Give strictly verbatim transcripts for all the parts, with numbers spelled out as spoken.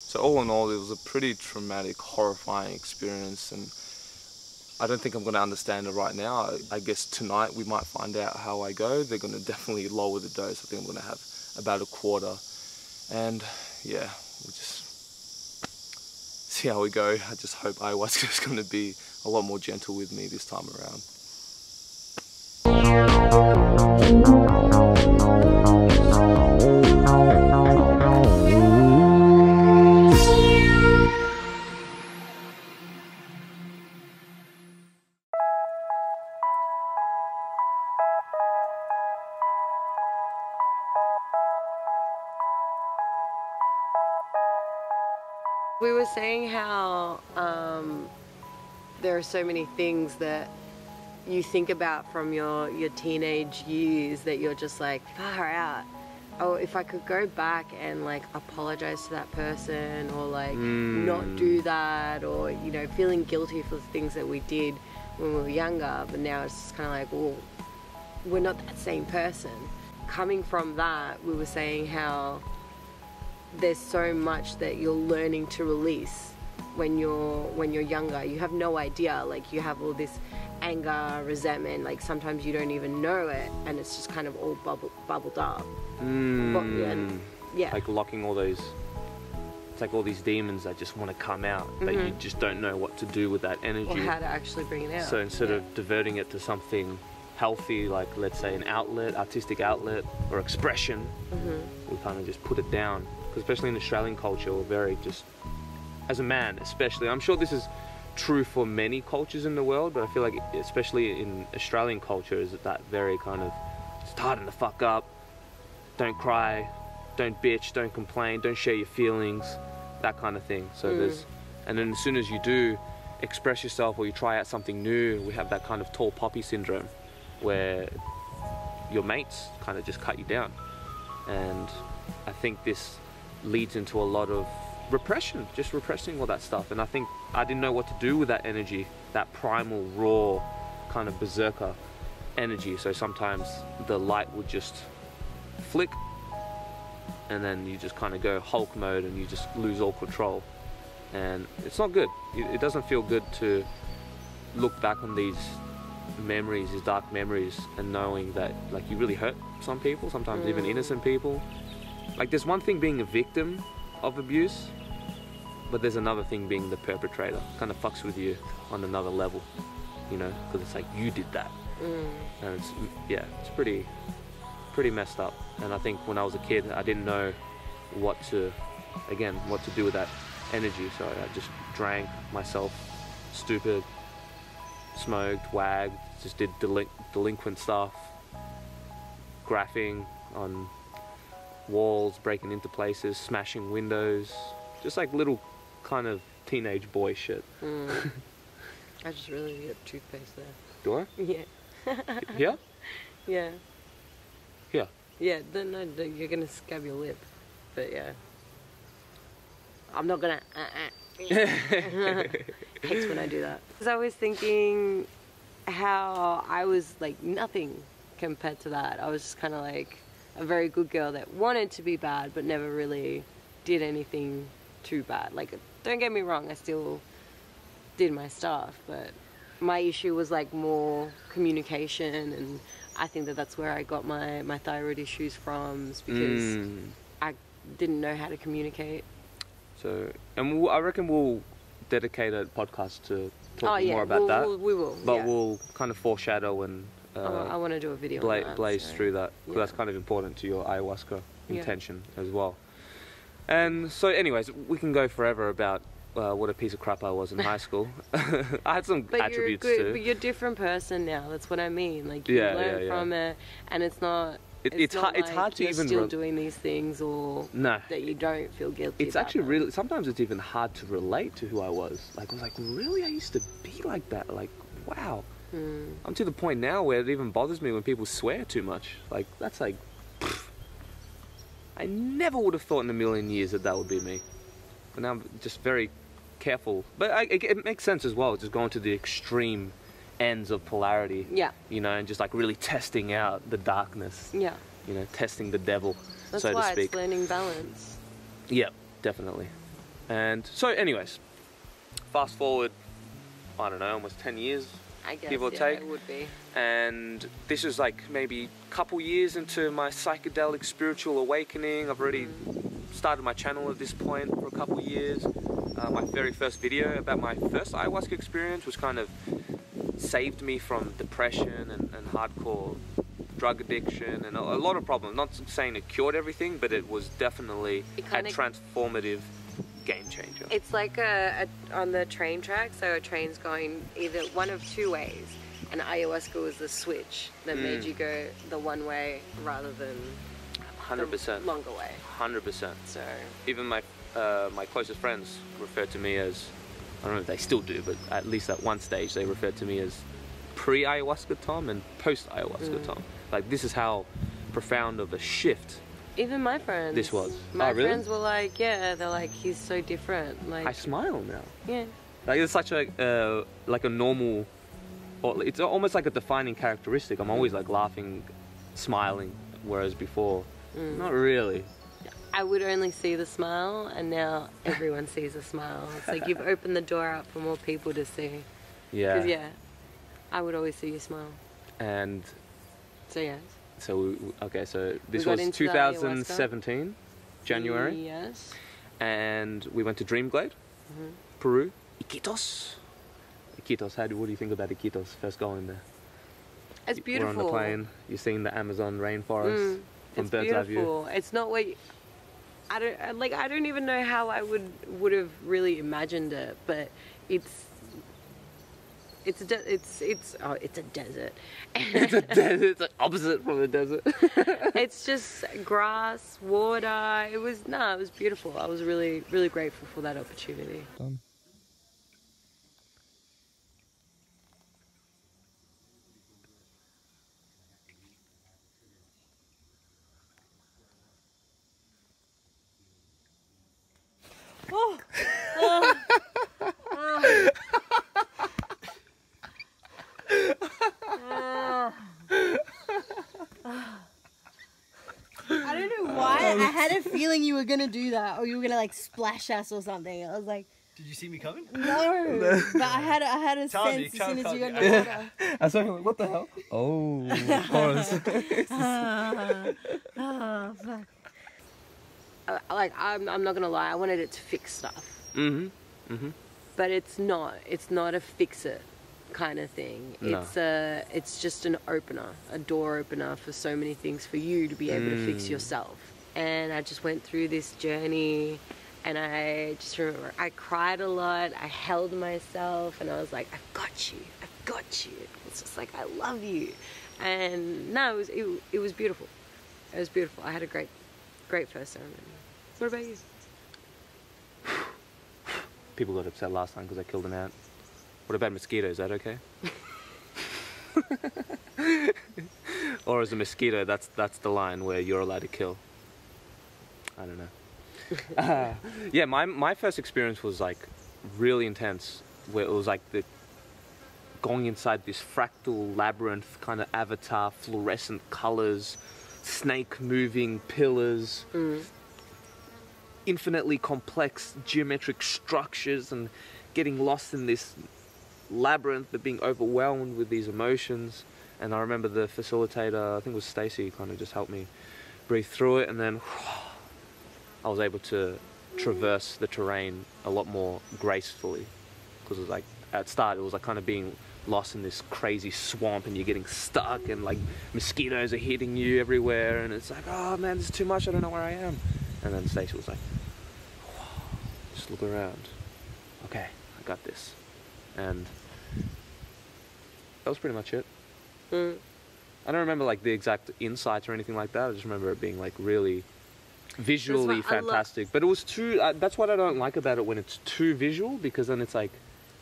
So all in all, it was a pretty traumatic, horrifying experience, and I don't think I'm going to understand it right now. I guess tonight we might find out how I go. They're going to definitely lower the dose. I think I'm going to have about a quarter, and yeah, we'll just see how we go. I just hope ayahuasca is going to be a lot more gentle with me this time around. We were saying how um, there are so many things that you think about from your, your teenage years that you're just like, far out. Oh, if I could go back and like apologize to that person, or like mm. not do that, or, you know, feeling guilty for the things that we did when we were younger, but now it's just kind of like, well, we're not that same person. Coming from that, we were saying how there's so much that you're learning to release when you're when you're younger. You have no idea, like you have all this anger, resentment, like sometimes you don't even know it, and it's just kind of all bubble, bubbled up. Mm. But, and, yeah. Like locking all those, it's like all these demons that just want to come out, mm-hmm. but you just don't know what to do with that energy. Or how to actually bring it out. So instead yeah. of diverting it to something healthy, like let's say an outlet, artistic outlet, or expression, mm-hmm. we kind of just put it down. Especially in Australian culture, we're very just, as a man especially, I'm sure this is true for many cultures in the world, but I feel like especially in Australian culture is that very kind of starting to fuck up, don't cry, don't bitch, don't complain, don't share your feelings, that kind of thing. So mm. there's, and then as soon as you do express yourself or you try out something new, we have that kind of tall poppy syndrome where your mates kind of just cut you down. And I think this leads into a lot of repression, just repressing all that stuff. And I think I didn't know what to do with that energy, that primal, raw, kind of berserker energy. So sometimes the light would just flick, and then you just kind of go Hulk mode and you just lose all control. And it's not good. It doesn't feel good to look back on these memories, these dark memories, and knowing that like you really hurt some people, sometimes mm. even innocent people. Like there's one thing being a victim of abuse, but there's another thing being the perpetrator. Kind of fucks with you on another level, you know, because it's like you did that. Mm. And it's, yeah, it's pretty, pretty messed up. And I think when I was a kid, I didn't know what to, again, what to do with that energy. So I just drank myself stupid, smoked, wagged, just did delin delinquent stuff, graphing on walls, breaking into places, smashing windows, just like little kind of teenage boy shit. Mm. I just really need a toothpaste there. Do I? Yeah. Here? Yeah. Here? Yeah, then no, no, you're gonna scab your lip, but yeah. I'm not gonna uh, uh. Hates when I do that. Because I was thinking how I was like nothing compared to that. I was just kind of like a very good girl that wanted to be bad but never really did anything too bad. Like, don't get me wrong, I still did my stuff, but my issue was like more communication, and I think that that's where I got my, my thyroid issues from, is because mm. I didn't know how to communicate. So, and we'll, I reckon we'll dedicate a podcast to talking oh, yeah. more about we'll, that. We'll, we will, But yeah. we'll kind of foreshadow and Uh, oh, I want to do a video bla on that, blaze so. through that, because yeah. that's kind of important to your ayahuasca intention yeah. as well. And so anyways, we can go forever about uh, what a piece of crap I was in high school. I had some but attributes you're a good, too. But you're a different person now, that's what I mean. Like, you yeah, learn yeah, yeah. from it, and it's not It, it's, it's, not hard, like it's hard to you're even still doing these things, or no, that you don't feel guilty. It's about actually them. really sometimes it's even hard to relate to who I was. Like I was like, really, I used to be like that. Like, wow. Mm. I'm to the point now where it even bothers me when people swear too much. Like, that's like, pfft. I never would have thought in a million years that that would be me. But now I'm just very careful. But I, it, it makes sense as well, just going to the extreme ends of polarity. Yeah. You know, and just like really testing out the darkness. Yeah. You know, testing the devil, so to speak. That's why it's learning balance. Yeah, definitely. And so anyways, fast forward, I don't know, almost ten years, I guess, give or yeah, take. It would be. And this is like maybe a couple years into my psychedelic spiritual awakening. I've already mm. started my channel at this point for a couple years. Uh, my very first video about my first ayahuasca experience was kind of saved me from depression and, and hardcore drug addiction and a, a lot of problems. Not saying it cured everything, but it was definitely it a transformative game changer. It's like a, a, on the train track, so a train's going either one of two ways, and ayahuasca was the switch that mm. made you go the one way rather than one hundred percent the longer way. one hundred percent. So even my uh, my closest friends refer to me as, I don't know if they still do, but at least at one stage they referred to me as pre-ayahuasca Tom and post-ayahuasca mm. Tom. Like, this is how profound of a shift. Even my friends. This was. My oh, really? friends were like, yeah, they're like, he's so different. Like, I smile now. Yeah. Like, it's such a, uh, like a normal, or it's almost like a defining characteristic. I'm always like laughing, smiling, whereas before, mm. not really. I would only see the smile, and now everyone sees a smile. It's like you've opened the door up for more people to see. Yeah. Because, yeah, I would always see you smile. And... So, yeah. So, we, okay, so this was two thousand seventeen, January. Yes. And we went to Dreamglade, mm-hmm. Peru. Iquitos. Iquitos, how do, what do you think about Iquitos, first going there? It's beautiful. We're on the plane, you're seeing the Amazon rainforest mm, from it's bird's beautiful. eye view. It's not what you, I don't, like, I don't even know how I would, would have really imagined it, but it's... It's a de it's it's oh it's a desert. It's a desert. It's like opposite from the desert. It's just grass, water. It was no, nah, it was beautiful. I was really really grateful for that opportunity. Um. Oh. Oh. Oh. I don't know why, I had a feeling you were gonna do that, or you were gonna like splash us or something. I was like, did you see me coming? No, no. But I had a, I had a tell sense me, as soon as you got in the water. I saw him like, what the hell? Oh, of course. uh, oh, fuck. Uh, like, I'm, I'm not gonna lie, I wanted it to fix stuff. Mm-hmm. Mm-hmm. But it's not, it's not a fix it kind of thing. No. It's a, it's just an opener, a door opener for so many things for you to be able mm. to fix yourself. And I just went through this journey, and I just remember I cried a lot. I held myself, and I was like, I've got you, I've got you. It's just like, I love you. And no, it was it, it was beautiful. It was beautiful. I had a great, great first ceremony. What about you? People got upset last time because I killed an ant. What about mosquitoes? Is that okay? Or as a mosquito, that's that's the line where you're allowed to kill. I don't know. Uh, yeah, my my first experience was like really intense, where it was like the going inside this fractal labyrinth kind of avatar, fluorescent colors, snake moving pillars, mm. infinitely complex geometric structures, and getting lost in this labyrinth, but being overwhelmed with these emotions. And I remember the facilitator, I think it was Stacy, kind of just helped me breathe through it, and then I was able to traverse the terrain a lot more gracefully, because it was like at start it was like kind of being lost in this crazy swamp, and you're getting stuck, and like mosquitoes are hitting you everywhere, and it's like, oh man, this is too much, I don't know where I am. And then Stacy was like, just look around, okay, I got this. And that was pretty much it. Mm. I don't remember like the exact insights or anything like that. I just remember it being like really visually fantastic. But it was too, uh, that's what I don't like about it, when it's too visual, because then it's like,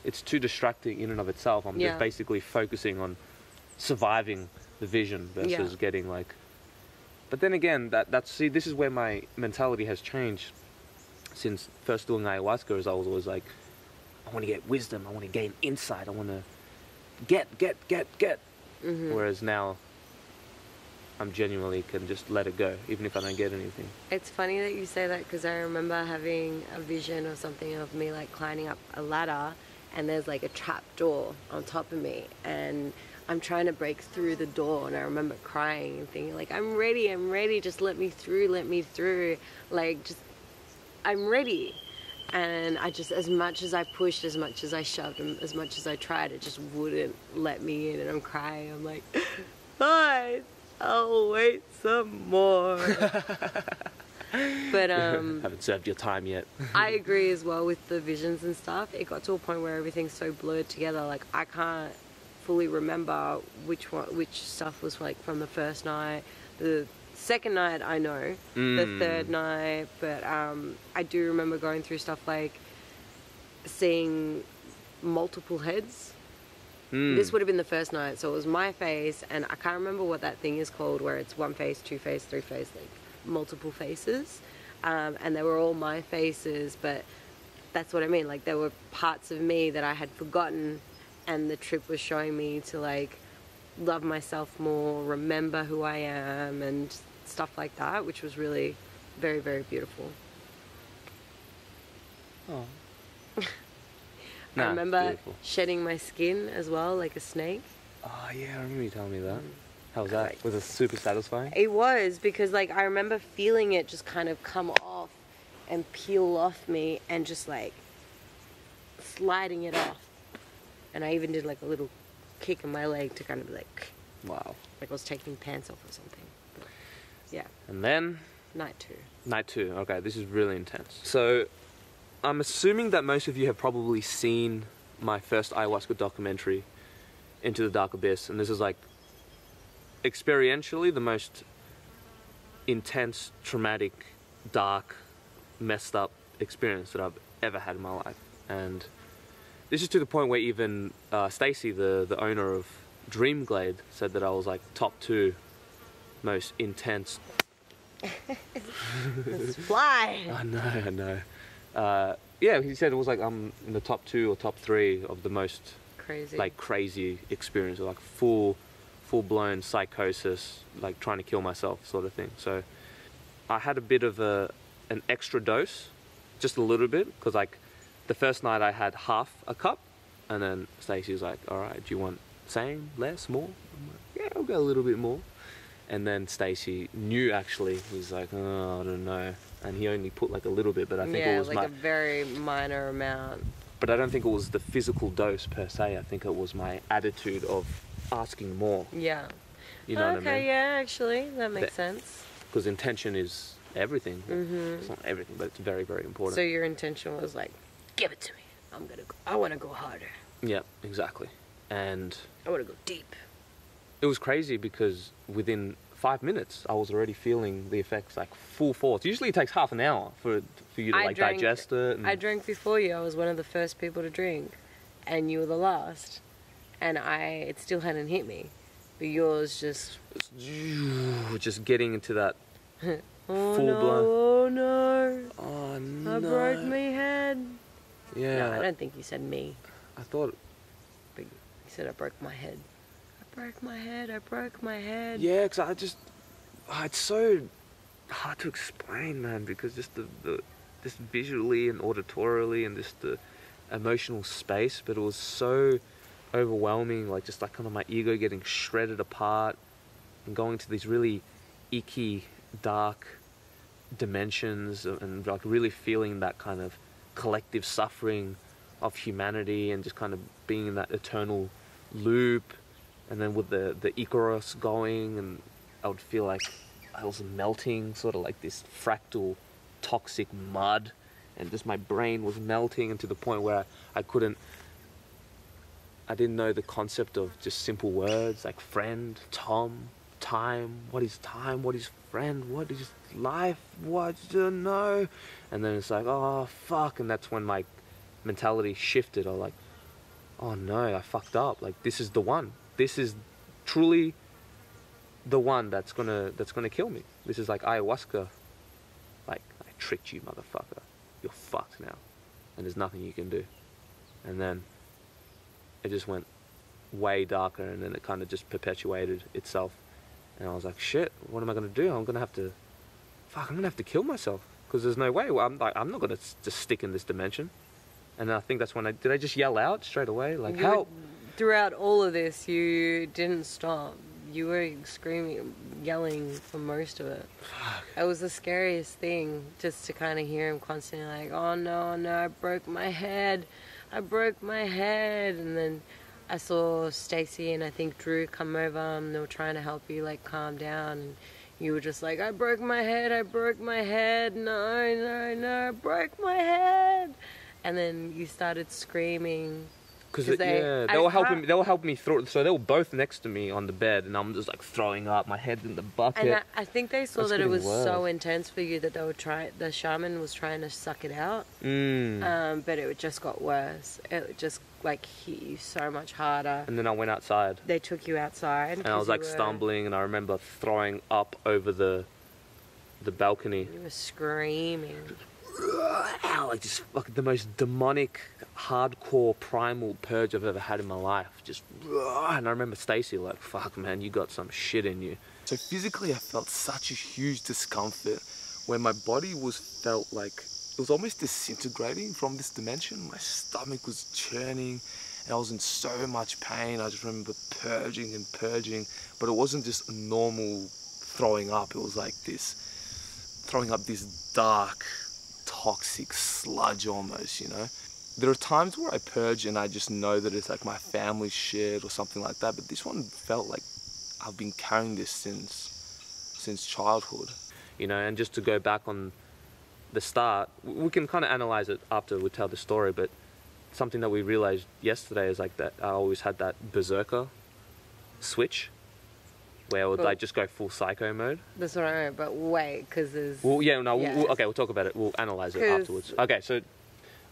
it's too distracting in and of itself. I'm yeah. just basically focusing on surviving the vision versus yeah. getting like, but then again, that that's, see, this is where my mentality has changed since first doing ayahuasca, is I was always like, I want to get wisdom, I want to gain insight, I want to get, get, get, get. Mm-hmm. Whereas now, I'm genuinely can just let it go, even if I don't get anything. It's funny that you say that, because I remember having a vision or something of me like climbing up a ladder and there's like a trap door on top of me and I'm trying to break through the door, and I remember crying and thinking like, I'm ready, I'm ready, just let me through, let me through, like just, I'm ready. And I just, as much as I pushed, as much as I shoved, as much as I tried, it just wouldn't let me in, and I'm crying, I'm like, fine, I'll wait some more. But um haven't served your time yet. I agree as well with the visions and stuff. It got to a point where everything's so blurred together, like I can't fully remember which one, which stuff was like from the first night. The second night I know, mm. the third night, but um, I do remember going through stuff like seeing multiple heads. Mm. This would have been the first night, so it was my face, and I can't remember what that thing is called, where it's one face, two face, three face, like multiple faces, um, and they were all my faces, but that's what I mean, like there were parts of me that I had forgotten. And the trip was showing me to like love myself more, remember who I am and stuff like that, which was really very, very beautiful. Oh. Nah, I remember shedding my skin as well, like a snake. Oh yeah, I remember you telling me that. How was that? Was it super satisfying? It was, because like I remember feeling it just kind of come off and peel off me and just like sliding it off. And I even did like a little kick in my leg to kind of like, wow, like I was taking pants off or something. But yeah. And then night two. Night two. Okay, this is really intense. So, I'm assuming that most of you have probably seen my first ayahuasca documentary, Into the Dark Abyss, and this is like experientially the most intense, traumatic, dark, messed up experience that I've ever had in my life, and. This is to the point where even uh, Stacy, the, the owner of Dreamglade, said that I was like top two most intense. Let's fly. I know, I know. Uh, yeah, he said it was like I'm in the top two or top three of the most crazy, like crazy experience, like full, full blown psychosis, like trying to kill myself sort of thing. So I had a bit of a an extra dose, just a little bit, because like. The first night I had half a cup, and then Stacey was like, all right, do you want same, less, more? I'm like, yeah, I'll go a little bit more. And then Stacey knew, actually, he's like, oh, I don't know. And he only put like a little bit, but I think yeah, it was like my... a very minor amount. But I don't think it was the physical dose per se. I think it was my attitude of asking more. Yeah. You know okay, what I mean? Okay, yeah, actually, that makes but, sense. Because intention is everything. Mm-hmm. It's not everything, but it's very, very important. So your intention was like, give it to me. I'm gonna go, I want to go harder. Yeah, exactly. And I want to go deep. It was crazy because within five minutes, I was already feeling the effects like full force. Usually it takes half an hour for, for you to like drank, digest it. And... I drank before you. I was one of the first people to drink and you were the last. And I, it still hadn't hit me. But yours just... Just getting into that oh full no, blown. Oh no, oh no. I broke my head. Yeah. No, I don't think you said me. I thought... But you said I broke my head. I broke my head, I broke my head. Yeah, because I just... Oh, it's so hard to explain, man, because just the, the... Just visually and auditorily and just the emotional space, but it was so overwhelming, like just like kind of my ego getting shredded apart and going to these really icky, dark dimensions and like really feeling that kind of collective suffering of humanity and just kind of being in that eternal loop, and then with the the Icarus going, and I would feel like I was melting, sort of like this fractal toxic mud, and just my brain was melting, and to the point where I, I couldn't I didn't know the concept of just simple words like friend, Tom, time, what is time, what is friend, what is life, what do you know? And then it's like, oh fuck, and that's when my mentality shifted. I was like, oh no, I fucked up, like this is the one, this is truly the one that's gonna that's gonna kill me. This is like ayahuasca, like I tricked you motherfucker, you're fucked now and there's nothing you can do. And then it just went way darker, and then it kind of just perpetuated itself And I was like, shit, what am I going to do? I'm going to have to, fuck, I'm going to have to kill myself. Because there's no way, I'm like, I'm not going to just stick in this dimension. And I think that's when I, did I just yell out straight away? Like, help! Throughout all of this, you didn't stop. You were screaming, yelling for most of it. Fuck. It was the scariest thing, just to kind of hear him constantly like, oh no, no, I broke my head. I broke my head. And then I saw Stacy and I think Drew come over and they were trying to help you like calm down. And you were just like, I broke my head, I broke my head. No, no, no, I broke my head. And then you started screaming. Because they, yeah, they were helping. They were helping me throw. So they were both next to me on the bed, and I'm just like throwing up, my head in the bucket. And I, I think they saw That's that it was worse. So intense for you that they were trying. The shaman was trying to suck it out, mm. um, but it just got worse. It just like hit you so much harder. And then I went outside. They took you outside, and I was like were... stumbling, and I remember throwing up over the, the balcony. You were screaming. Ow, like just like the most demonic, hardcore, primal purge I've ever had in my life. Just, and I remember Stacy like, fuck man, you got some shit in you. So physically I felt such a huge discomfort where my body was felt like, it was almost disintegrating from this dimension. My stomach was churning and I was in so much pain. I just remember purging and purging, but it wasn't just normal throwing up. It was like this, throwing up this dark, toxic sludge almost, you know. There are times where I purge and I just know that it's like my family shit or something like that, but this one felt like I've been carrying this since since childhood. You know, and just to go back on the start, we can kind of analyze it after we tell the story, but something that we realized yesterday is like that I always had that berserker switch. Where would I just go full psycho mode? That's what I remember, but wait, because there's... Well, yeah, no, yeah. We'll, okay, we'll talk about it. We'll analyse it afterwards. Okay, so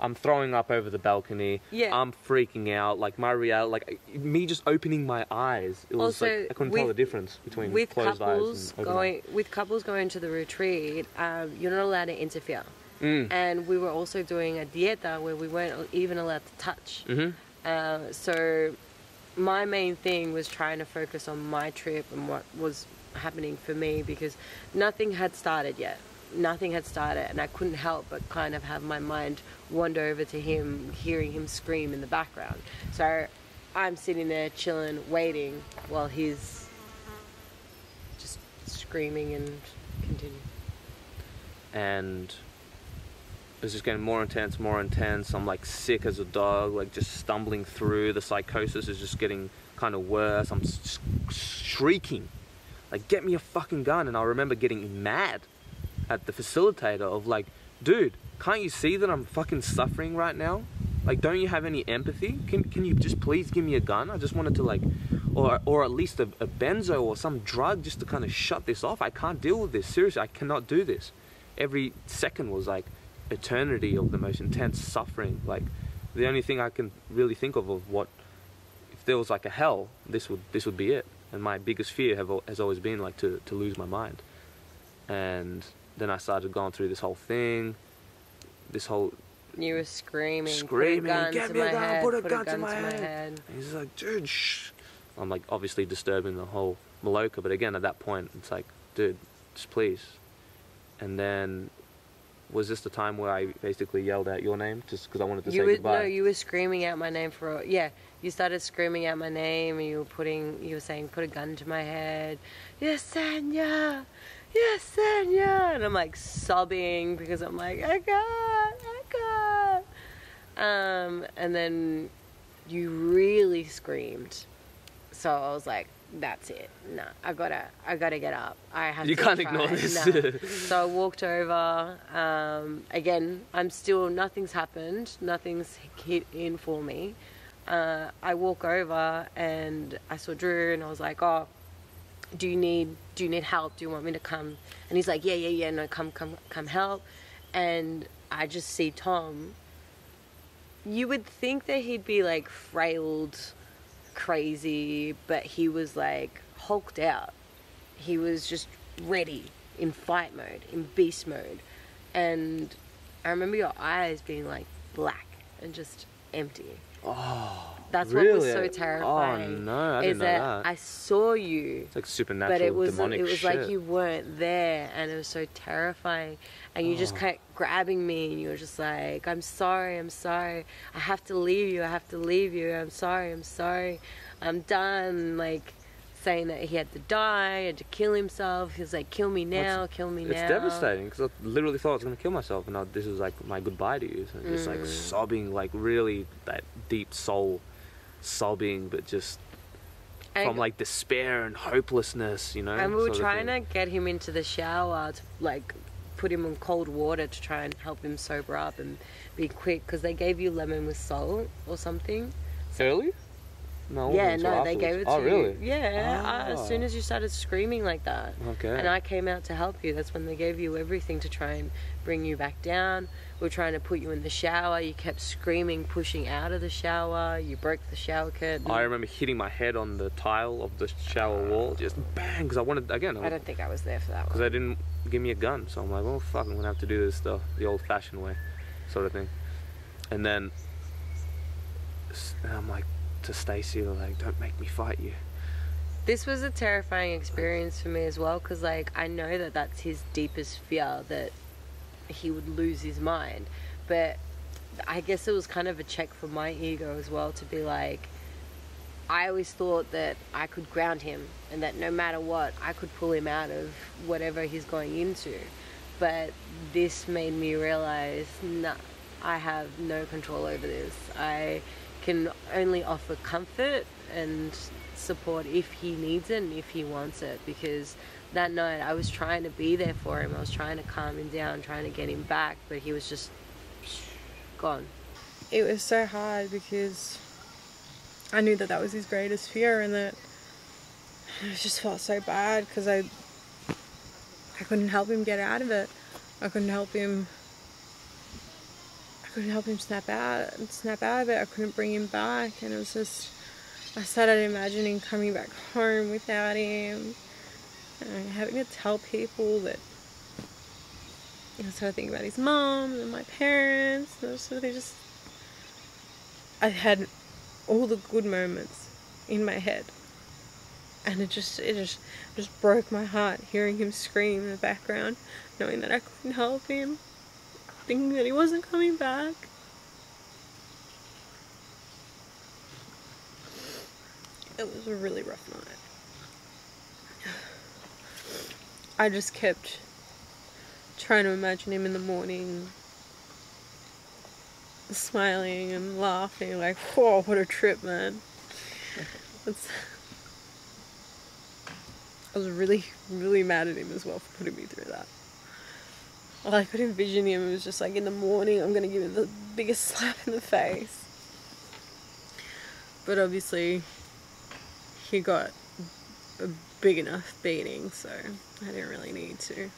I'm throwing up over the balcony. Yeah. I'm freaking out. Like, my reality... Like, me just opening my eyes, it was also, like... I couldn't with, tell the difference between with closed eyes and open going, eyes. With couples going to the retreat, um, you're not allowed to interfere. Mm. And we were also doing a dieta where we weren't even allowed to touch. Mm-hmm. uh, so... My main thing was trying to focus on my trip and what was happening for me, because nothing had started yet. Nothing had started, and I couldn't help but kind of have my mind wander over to him, hearing him scream in the background. So I'm sitting there chilling, waiting, while he's just screaming and continuing. And... It was just getting more intense, more intense. I'm like sick as a dog, like just stumbling through. The psychosis is just getting kind of worse. I'm sh shrieking, like, get me a fucking gun. And I remember getting mad at the facilitator of like, dude, can't you see that I'm fucking suffering right now? Like, don't you have any empathy? Can, can you just please give me a gun? I just wanted to like, or, or at least a, a benzo or some drug just to kind of shut this off. I can't deal with this, seriously, I cannot do this. Every second was like, eternity of the most intense suffering. Like, the only thing I can really think of of what if there was like a hell, this would this would be it. And my biggest fear have, has always been like to to lose my mind. And then I started going through this whole thing, this whole you were screaming, screaming, get me a gun, put a gun to my head. And he's like, dude, shh. I'm like obviously disturbing the whole maloka, but again at that point it's like, dude, just please. And then. Was this the time where I basically yelled out your name just because I wanted to you say were, goodbye? No, you were screaming out my name for... A, yeah, you started screaming out my name and you were putting... You were saying, put a gun to my head. Yesenia! Yesenia! And I'm like sobbing because I'm like, I can't! I can't! Um, and then you really screamed. So I was like... That's it. No, I gotta, I gotta get up. I have you to. You can't try. Ignore this. No. So I walked over. Um, again, I'm still. Nothing's happened. Nothing's hit in for me. Uh, I walk over and I saw Drew, and I was like, "Oh, do you need, do you need help? Do you want me to come?" And he's like, "Yeah, yeah, yeah. No, come, come, come, help." And I just see Tom. You would think that he'd be like frailed. Crazy, but he was like hulked out. He was just ready in fight mode, in beast mode. And I remember your eyes being like black and just empty. Oh, that's really? What was so terrifying. Oh no, I didn't is know that, that. I saw you. It's like supernatural, but it was demonic. It was shit. Like you weren't there, and it was so terrifying. And you oh. just kept grabbing me, and you were just like, "I'm sorry, I'm sorry. I have to leave you. I have to leave you. I'm sorry, I'm sorry. I'm done." Like saying that he had to die, he had to kill himself. He was like, "Kill me now, it's, kill me it's now." It's devastating because I literally thought I was gonna kill myself, and I, this was like my goodbye to you. So mm. just like sobbing, like really that deep soul. sobbing but just and from like despair and hopelessness, you know. And we were trying to get him into the shower to like put him in cold water to try and help him sober up and be quick, because they gave you lemon with salt or something. So, early? No, yeah, no, afterwards. They gave it to oh, you. Really? Yeah, ah. I, as soon as you started screaming like that. Okay. And I came out to help you. That's when they gave you everything to try and bring you back down. We were trying to put you in the shower. You kept screaming, pushing out of the shower. You broke the shower curtain. I remember hitting my head on the tile of the shower wall. Just bang, because I wanted, again. I, I don't think I was there for that one. Because they didn't give me a gun. So I'm like, well, fuck, I'm going to have to do this stuff the old-fashioned way sort of thing. And then and I'm like, to Stacy, like, don't make me fight you. This was a terrifying experience for me as well, because like I know that that's his deepest fear, that he would lose his mind, but I guess it was kind of a check for my ego as well to be like, I always thought that I could ground him and that no matter what I could pull him out of whatever he's going into, but this made me realize, nah, I have no control over this. I can only offer comfort and support if he needs it and if he wants it, because that night I was trying to be there for him. I was trying to calm him down, trying to get him back, but he was just gone. It was so hard because I knew that that was his greatest fear, and that I just felt so bad because I I couldn't help him get out of it. I couldn't help him couldn't help him snap out and snap out of it. I couldn't bring him back, and it was just, I started imagining coming back home without him and having to tell people that, you know, sort of thinking about his mom and my parents. And so they just, I had all the good moments in my head, and it just it just just broke my heart hearing him scream in the background, knowing that I couldn't help him, thinking that he wasn't coming back. It was a really rough night. I just kept trying to imagine him in the morning, smiling and laughing, like, whoa, what a trip, man. It's, I was really, really mad at him as well for putting me through that. All I could envision him, it was just like, in the morning I'm going to give him the biggest slap in the face. But obviously he got a big enough beating, so I didn't really need to.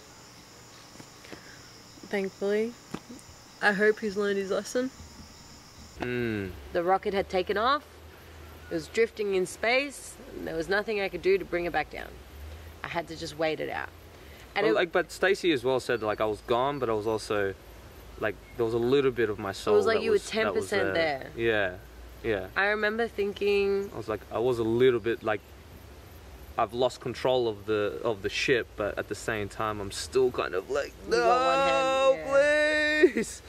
Thankfully, I hope he's learned his lesson. Mm. The rocket had taken off, it was drifting in space, and there was nothing I could do to bring it back down. I had to just wait it out. Well, like, but Stacy as well said, like, I was gone, but I was also, like, there was a little bit of my soul. It was like you was, were ten percent there. Yeah, yeah. I remember thinking, I was like, I was a little bit like, I've lost control of the of the ship, but at the same time, I'm still kind of like, no, hand, yeah. please.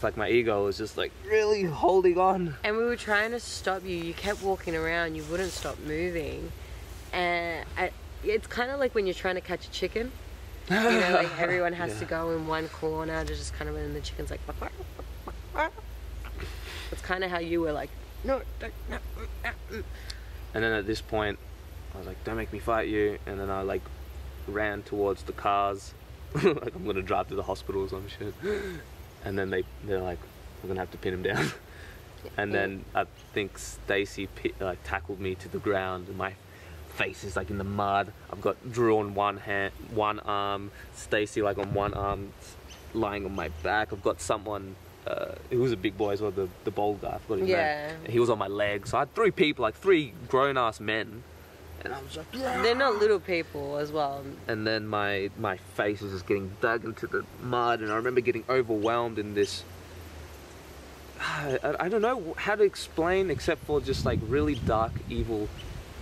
Like my ego was just like really holding on. And we were trying to stop you. You kept walking around. You wouldn't stop moving, and I. It's kind of like when you're trying to catch a chicken, you know, like everyone has yeah. to go in one corner to just kind of, and the chicken's like, wah, wah, wah. It's kind of how you were like, no, don't, no, no. And then at this point, I was like, don't make me fight you. And then I like ran towards the cars, like I'm gonna drive to the hospital or some shit. And then they they're like, we're gonna have to pin him down. And then I think Stacy like tackled me to the ground, and my face is like in the mud. I've got Drew on one hand, one arm, Stacy like on one arm, lying on my back. I've got someone uh, who was a big boy as well, the, the bald guy, I forgot his yeah. name. And he was on my leg. So I had three people, like three grown ass men. And I was like, yeah. They're not little people as well. And then my, my face was just getting dug into the mud, and I remember getting overwhelmed in this I, I don't know how to explain, except for just like really dark, evil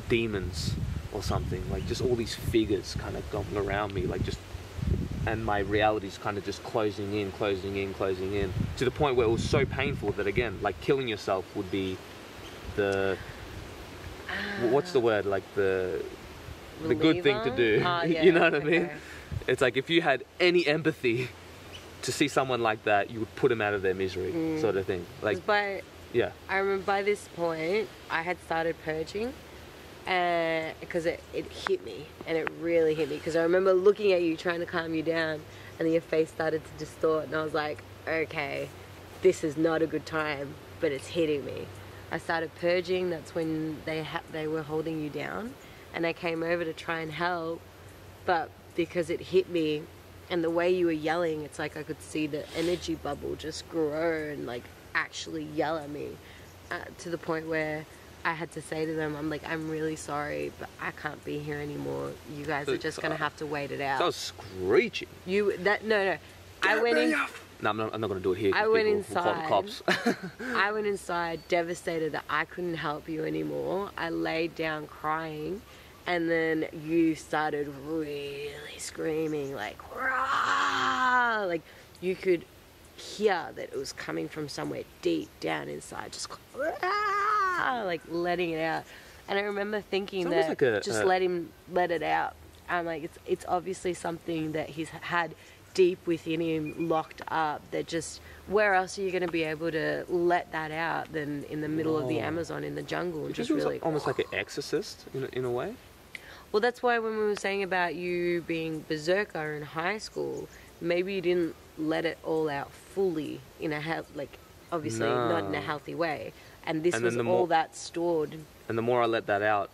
demons or something. Like just all these figures kind of going around me, like just, and my reality's kind of just closing in, closing in, closing in, to the point where it was so painful that again, like killing yourself would be the, uh, what's the word, like the, the good thing to do, uh, yeah, you know what okay. I mean? It's like if you had any empathy to see someone like that, you would put them out of their misery, mm. sort of thing. Like, by, yeah. I remember by this point, I had started purging, and because it, it hit me, and it really hit me, because I remember looking at you, trying to calm you down, and then your face started to distort, and I was like, okay, this is not a good time, but it's hitting me. I started purging. That's when they ha they were holding you down, and I came over to try and help, but because it hit me, and the way you were yelling, it's like I could see the energy bubble just grow and like actually yell at me, uh, to the point where I had to say to them, I'm like, I'm really sorry, but I can't be here anymore. You guys are just going to have to wait it out. That was screeching. You, that, no, no. I went in. No, I'm not, I'm not going to do it here. I went inside. Call the cops. I went inside devastated that I couldn't help you anymore. I laid down crying. And then you started really screaming, like, rah! Like, you could hear that it was coming from somewhere deep down inside, just rah! Like letting it out. And I remember thinking that, like a, just uh, let him let it out. I'm like, it's, it's obviously something that he's had deep within him, locked up, that just, where else are you going to be able to let that out than in the middle oh. of the Amazon, in the jungle? And just really, like, almost like an exorcist, in a, in a way. Well, that's why when we were saying about you being berserker in high school, maybe you didn't let it all out fully in a health, like obviously no. not in a healthy way. And this and was the all more, that stored. And the more I let that out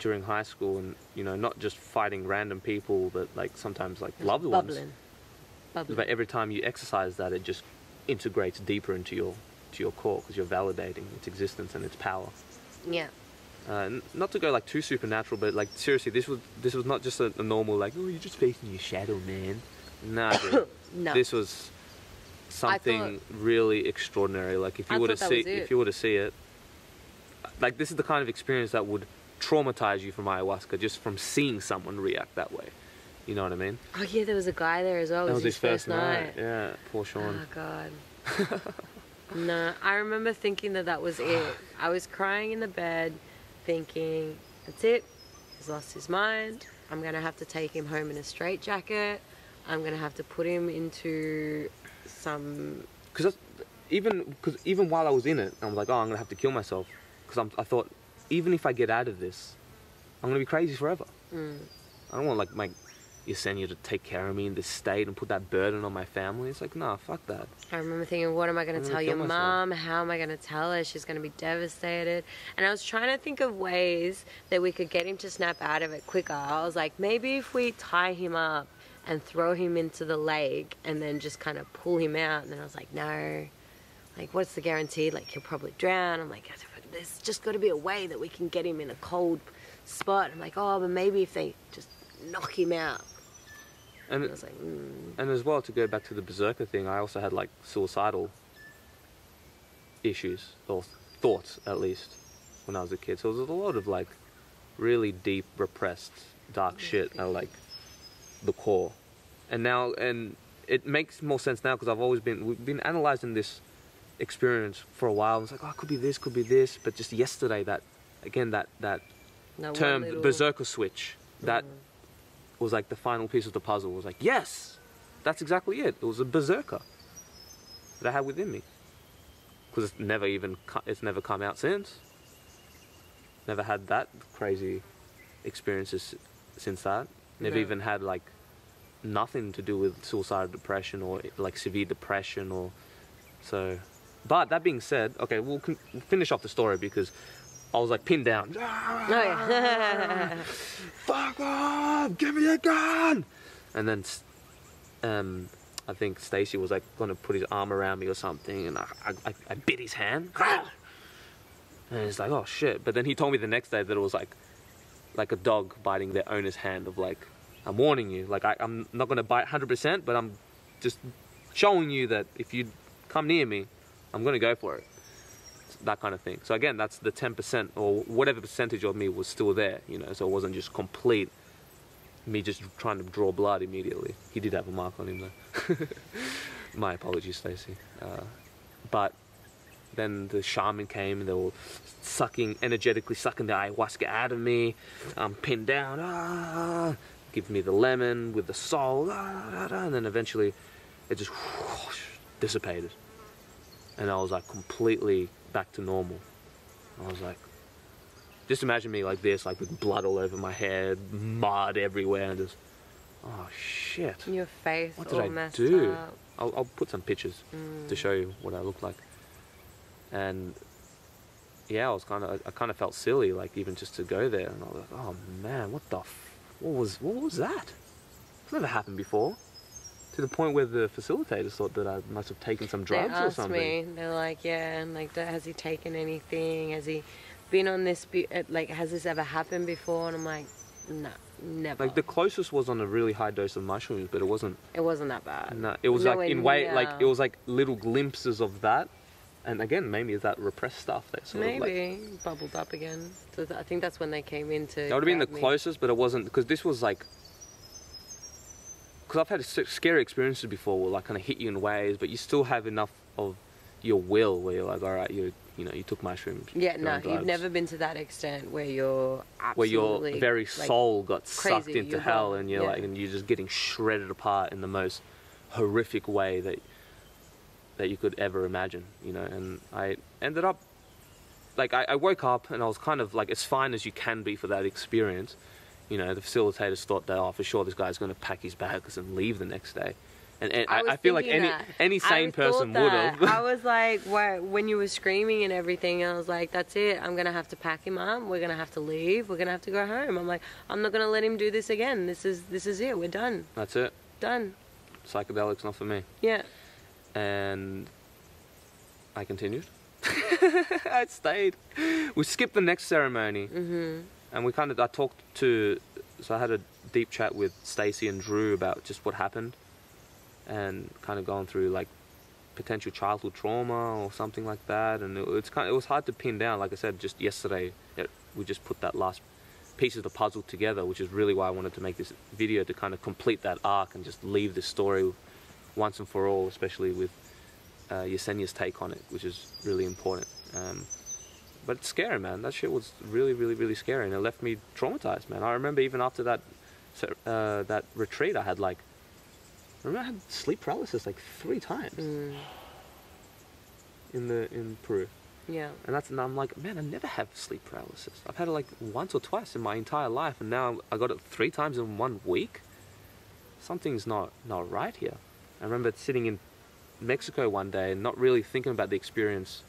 during high school, and you know, not just fighting random people, but like sometimes like loved bubbling. ones. Bubbling. But every time you exercise that, it just integrates deeper into your to your core, because you're validating its existence and its power. Yeah. Uh, not to go like too supernatural, but like seriously, this was this was not just a, a normal like, oh, you're just facing your shadow, man. Nah, no, this was something thought, really extraordinary. Like if you I were to see, if you were to see it, like this is the kind of experience that would traumatize you from ayahuasca, just from seeing someone react that way. You know what I mean? Oh yeah, there was a guy there as well. That was, was his, his first, first night. night. Yeah, poor Sean. Oh god. No, I remember thinking that that was it. I was crying in the bed, thinking, that's it, he's lost his mind, I'm going to have to take him home in a straitjacket, I'm going to have to put him into some... Because even, even while I was in it, I was like, oh, I'm going to have to kill myself, because I thought, even if I get out of this, I'm going to be crazy forever. Mm. I don't want like my Yesenia to take care of me in this state and put that burden on my family. It's like, nah, fuck that. I remember thinking, what am I going to tell your mom? How am I going to tell her? She's going to be devastated. And I was trying to think of ways that we could get him to snap out of it quicker. I was like, maybe if we tie him up and throw him into the lake and then just kind of pull him out. And then I was like, no. Like, what's the guarantee? Like, he'll probably drown. I'm like, there's just got to be a way that we can get him in a cold spot. I'm like, oh, but maybe if they just knock him out. And, and, I was like, mm. and as well, to go back to the berserker thing, I also had like suicidal issues, or thoughts at least, when I was a kid. So there was a lot of like really deep, repressed, dark shit at like the core. And now, and it makes more sense now, because I've always been, we've been analysing this experience for a while. I was like, oh, it could be this, could be this. But just yesterday, that, again, that, that now term, little... berserker switch, that... Mm. was like the final piece of the puzzle. It was like, yes, that's exactly it. It was a berserker that I had within me, because it's never even it's never come out since. Never had that crazy experiences since that. Never no. even had like nothing to do with suicidal depression or like severe depression or so. But that being said, okay, we'll, con we'll finish off the story, because I was like pinned down. No, yeah. Fuck off! Give me a gun! And then um, I think Stacy was like going to put his arm around me or something, and I, I, I bit his hand. And it's like, oh shit. But then he told me the next day that it was like like a dog biting their owner's hand, of like, I'm warning you. Like, I, I'm not going to bite one hundred percent, but I'm just showing you that if you come near me, I'm gonna go for it. That kind of thing. So again, that's the ten percent or whatever percentage of me was still there, you know, so it wasn't just complete me just trying to draw blood immediately. He did have a mark on him though. My apologies, Stacy. Uh, but then the shaman came and they were sucking, energetically sucking the ayahuasca out of me. I'm pinned down, ah, give me the lemon with the soul, ah, and then eventually it just whoosh, dissipated. And I was like completely back to normal. I was like, just imagine me like this, like with blood all over my head, mud everywhere, and just, oh shit. Your face all messed up. What did I do? I'll, I'll put some pictures mm. to show you what I looked like. And yeah, I was kind of, I kind of felt silly, like even just to go there. And I was like, oh man, what the, f what was, what was that? It's never happened before. To the point where the facilitators thought that I must have taken some drugs or something. They asked me, they're like, yeah, and like, has he taken anything? Has he been on this, be like, has this ever happened before? And I'm like, no, never. Like the closest was on a really high dose of mushrooms, but it wasn't. It wasn't that bad. No, it was no like in way, like it was like little glimpses of that. And again, maybe that repressed stuff that sort maybe of like, bubbled up again. So th I think that's when they came in to. That would have been the me. closest, but it wasn't, because this was like. Because I've had scary experiences before where like kind of hit you in ways, but you still have enough of your will where you're like, all right, you you know, you took mushrooms. Yeah, no, you've never been to that extent where you're absolutely where your very soul like, got sucked crazy. into you're hell, and you're yeah. like, and you're just getting shredded apart in the most horrific way that that you could ever imagine, you know. And I ended up like I, I woke up and I was kind of like as fine as you can be for that experience. You know, the facilitators thought that, oh, for sure this guy's going to pack his bags and leave the next day. And, and I, I, I feel like any that. any sane person would have. I was like, why, when you were screaming and everything, I was like, that's it. I'm going to have to pack him up. We're going to have to leave. We're going to have to go home. I'm like, I'm not going to let him do this again. This is, this is it. We're done. That's it. Done. Psychedelics, not for me. Yeah. And I continued. I stayed. We skipped the next ceremony. Mm-hmm. And we kind of, I talked to, so I had a deep chat with Stacy and Drew about just what happened and kind of going through like potential childhood trauma or something like that. And it, it's kind of, it was hard to pin down. Like I said, just yesterday, it, we just put that last piece of the puzzle together, which is really why I wanted to make this video, to kind of complete that arc and just leave this story once and for all, especially with uh, Yesenia's take on it, which is really important. Um, But it's scary, man. That shit was really, really, really scary, and it left me traumatized, man. I remember even after that, uh, that retreat, I had like, I remember I had sleep paralysis like three times mm. in the in Peru. Yeah. And that's, and I'm like, man, I never have sleep paralysis. I've had it like once or twice in my entire life, and now I got it three times in one week. Something's not not right here. I remember sitting in Mexico one day and not really thinking about the experience,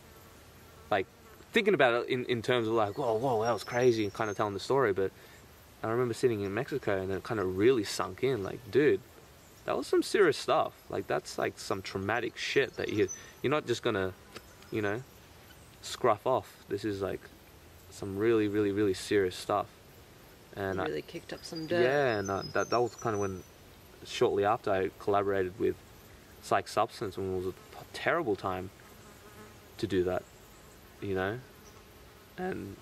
like. Thinking about it in, in terms of like, whoa, whoa, that was crazy, and kind of telling the story, but I remember sitting in Mexico and it kind of really sunk in, like, dude, that was some serious stuff. Like, that's like some traumatic shit that you, you're not just gonna, you know, scruff off. This is like some really, really, really serious stuff. And I really kicked up some dirt. Yeah, and I, that, that was kind of when, shortly after, I collaborated with Psych Substance, and it was a terrible time to do that. You know, and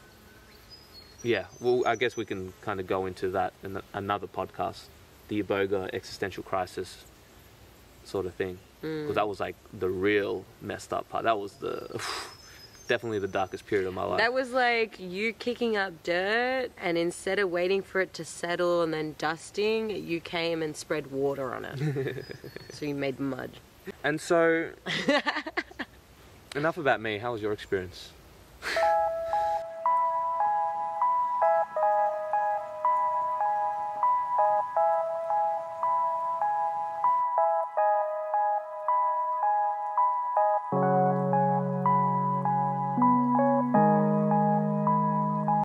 yeah, well, I guess we can kind of go into that in another podcast, the iboga existential crisis sort of thing, because mm. that was like the real messed up part. That was the definitely the darkest period of my life. That was like you kicking up dirt, and instead of waiting for it to settle and then dusting, you came and spread water on it. So you made mud. And so enough about me. How was your experience?